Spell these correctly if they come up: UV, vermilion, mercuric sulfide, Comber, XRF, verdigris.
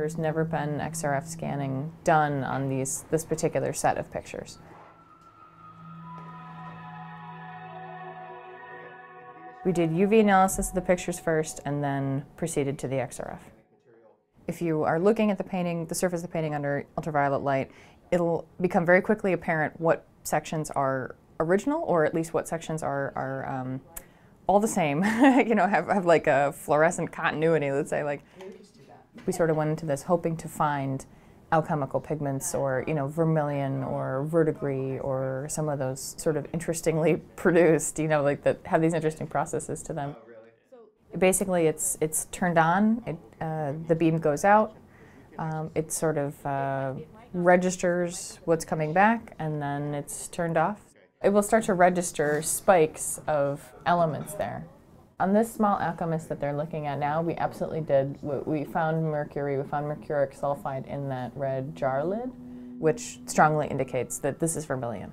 there's never been XRF scanning done on this particular set of pictures. We did UV analysis of the pictures first and then proceeded to the XRF. If you are looking at the painting, the surface of the painting under ultraviolet light, it'll become very quickly apparent what sections are original, or at least what sections are all the same, you know, have like a fluorescent continuity, let's say. Like, we sort of went into this hoping to find alchemical pigments, or, you know, vermilion or verdigris, or some of those sort of interestingly produced, you know, like, that have these interesting processes to them. Basically, it's turned on, the beam goes out, it sort of registers what's coming back, and then it's turned off. It will start to register spikes of elements there. On this small alchemist that they're looking at now, we absolutely did. We found mercury, we found mercuric sulfide in that red jar lid, which strongly indicates that this is vermilion.